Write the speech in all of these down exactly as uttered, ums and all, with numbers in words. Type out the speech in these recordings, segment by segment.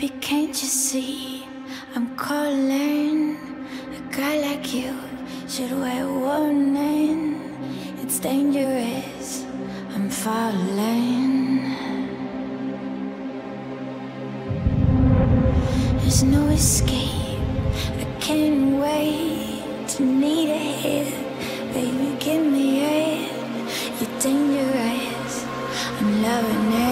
Baby, can't you see I'm calling? A guy like you should wear a warning. It's dangerous, I'm falling. There's no escape, I can't wait. Need a hit, baby, give me it. You're dangerous, I'm loving it.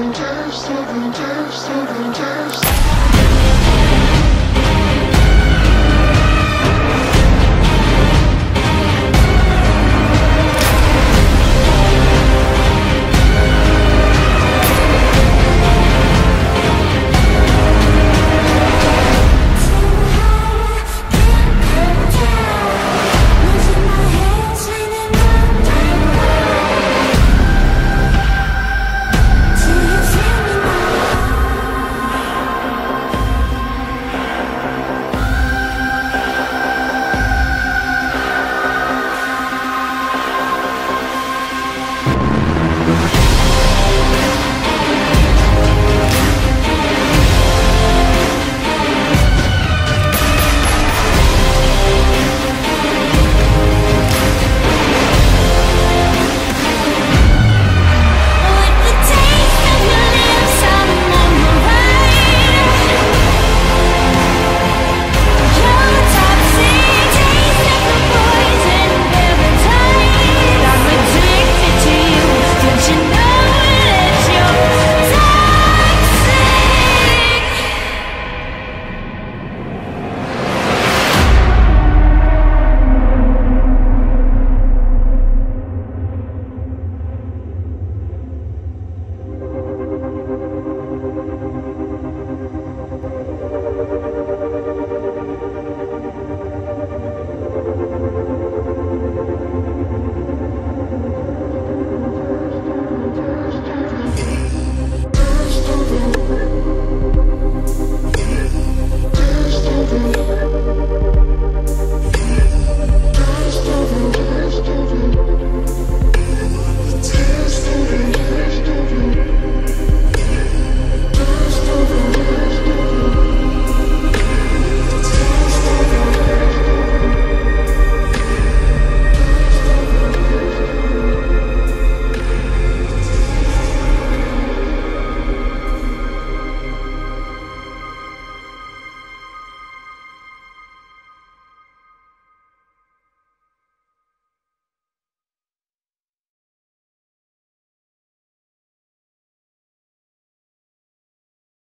Seven, seven, seven, seven.